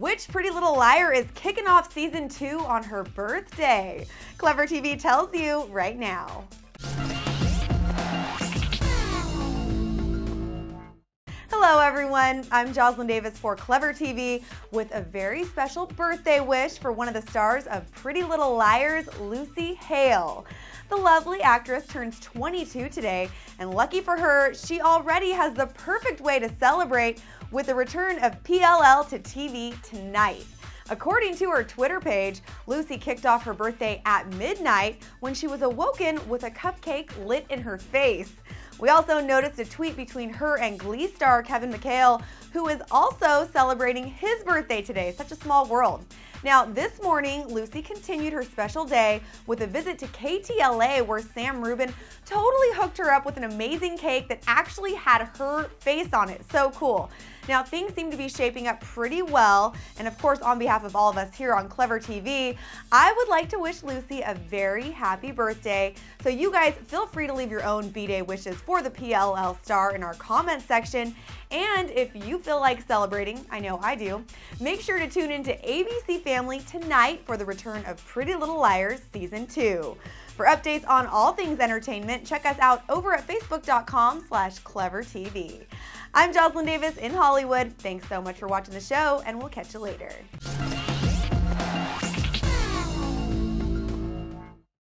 Which Pretty Little Liar is kicking off season 2 on her birthday? Clevver TV tells you right now. Hello everyone, I'm Joslyn Davis for Clevver TV with a very special birthday wish for one of the stars of Pretty Little Liars, Lucy Hale. The lovely actress turns 22 today, and lucky for her, she already has the perfect way to celebrate with the return of PLL to TV tonight. According to her Twitter page, Lucy kicked off her birthday at midnight when she was awoken with a cupcake lit in her face. We also noticed a tweet between her and Glee star Kevin McHale, who is also celebrating his birthday today. Such a small world. Now, this morning, Lucy continued her special day with a visit to KTLA, where Sam Rubin totally hooked her up with an amazing cake that actually had her face on it. So cool. Now, things seem to be shaping up pretty well, and of course, on behalf of all of us here on Clevver TV, I would like to wish Lucy a very happy birthday. So you guys feel free to leave your own B-Day wishes for the PLL star in our comment section. And if you feel like celebrating, I know I do, make sure to tune into ABC Family tonight for the return of Pretty Little Liars Season 2. For updates on all things entertainment, check us out over at facebook.com/clevertv. I'm Joslyn Davis in Hollywood. Thanks so much for watching the show, and we'll catch you later.